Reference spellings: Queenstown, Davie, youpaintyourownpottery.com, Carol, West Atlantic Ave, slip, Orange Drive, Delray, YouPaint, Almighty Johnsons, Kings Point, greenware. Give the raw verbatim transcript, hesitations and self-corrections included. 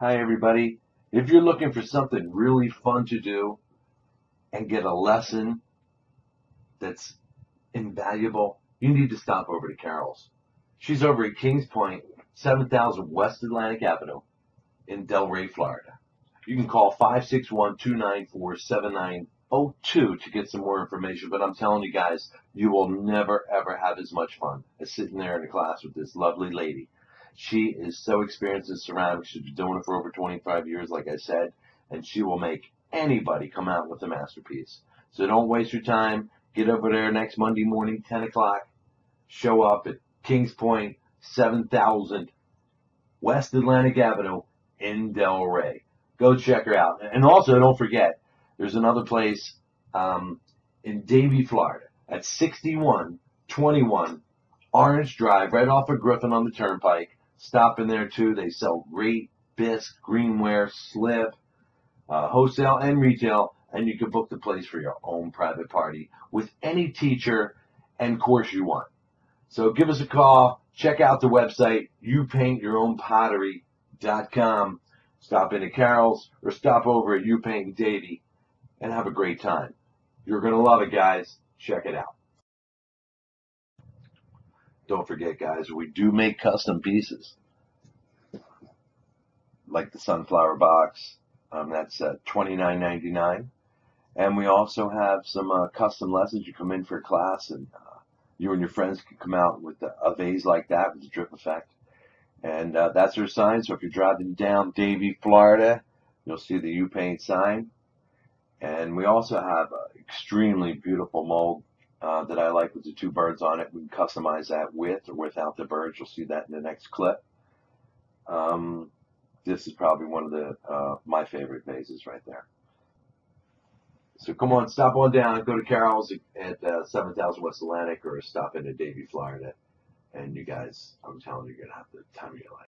Hi everybody. If you're looking for something really fun to do and get a lesson that's invaluable, you need to stop over to Carol's. She's over at Kings Point, seven thousand West Atlantic Avenue in Delray, Florida. You can call five six one, two nine four, seven nine zero two to get some more information, but I'm telling you guys, you will never ever have as much fun as sitting there in a class with this lovely lady. She is so experienced in ceramics. She's been doing it for over twenty-five years, like I said, and she will make anybody come out with a masterpiece. So don't waste your time. Get over there next Monday morning, ten o'clock. Show up at Kings Point, seven thousand West Atlantic Avenue in Delray. Go check her out. And also, don't forget, there's another place um, in Davie, Florida, at sixty-one twenty-one Orange Drive, right off of Griffin on the Turnpike. Stop in there, too. They sell great bisque, greenware, slip, uh, wholesale and retail, and you can book the place for your own private party with any teacher and course you want. So give us a call. Check out the website, you paint your own pottery dot com. Stop in at Carol's or stop over at YouPaint and Davie and have a great time. You're going to love it, guys. Check it out. Don't forget, guys, we do make custom pieces like the sunflower box. Um, that's uh, twenty-nine ninety-nine. And we also have some uh, custom lessons. You come in for a class and uh, you and your friends can come out with a, a vase like that with the drip effect. And uh, that's her sign. So if you're driving down Davie, Florida, you'll see the YouPaint sign. And we also have an extremely beautiful mold uh, that I like with the two birds on it. We can customize that with or without the birds. You'll see that in the next clip. Um, this is probably one of the uh, my favorite vases right there. So come on, stop on down. Go to Carol's at uh, seven thousand West Atlantic or stop in at Davie, Florida. And you guys, I'm telling you, you're going to have the time of your life.